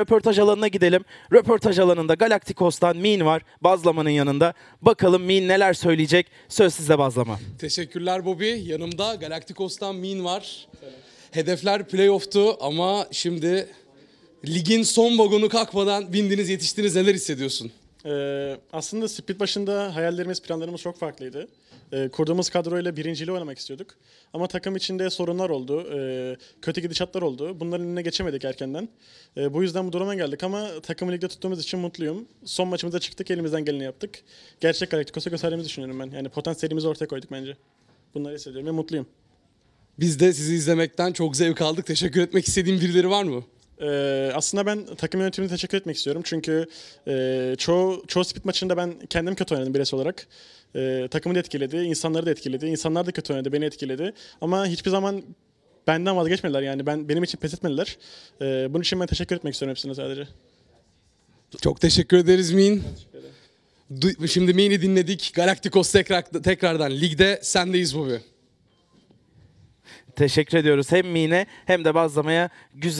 Röportaj alanına gidelim. Röportaj alanında Galaktikos'tan Mean var. Bazlama'nın yanında. Bakalım Mean neler söyleyecek. Söz sizde Bazlama. Teşekkürler Bobby. Yanımda Galaktikos'tan Mean var. Selam. Hedefler playoff'tu ama şimdi ligin son vagonu kalkmadan bindiniz, yetiştiniz. Neler hissediyorsun? Aslında split başında hayallerimiz, planlarımız çok farklıydı. Kurduğumuz kadroyla birinciyle oynamak istiyorduk. Ama takım içinde sorunlar oldu, kötü gidişatlar oldu. Bunların önüne geçemedik erkenden. Bu yüzden bu duruma geldik ama takımı ligde tuttuğumuz için mutluyum. Son maçımıza çıktık, elimizden geleni yaptık. Gerçek Galaktikos'a gösterdiğimizi düşünüyorum ben. Yani potansiyelimizi ortaya koyduk bence. Bunları hissediyorum ve mutluyum. Biz de sizi izlemekten çok zevk aldık. Teşekkür etmek istediğim birileri var mı? Aslında ben takım yönetimine teşekkür etmek istiyorum çünkü çoğu split maçında ben kendim kötü oynadım bireysel olarak. Takımı da etkiledi, insanları da etkiledi, insanlar da kötü oynadı, beni etkiledi. Ama hiçbir zaman benden vazgeçmediler, yani benim için pes etmediler. Bunun için ben teşekkür etmek istiyorum hepsine sadece. Çok teşekkür ederiz Mean. Şimdi Mean'i dinledik. Galaktikos tekrardan ligde sendeyiz Bobby. Teşekkür ediyoruz hem Mean'e hem de Bazlama'ya. Güzel.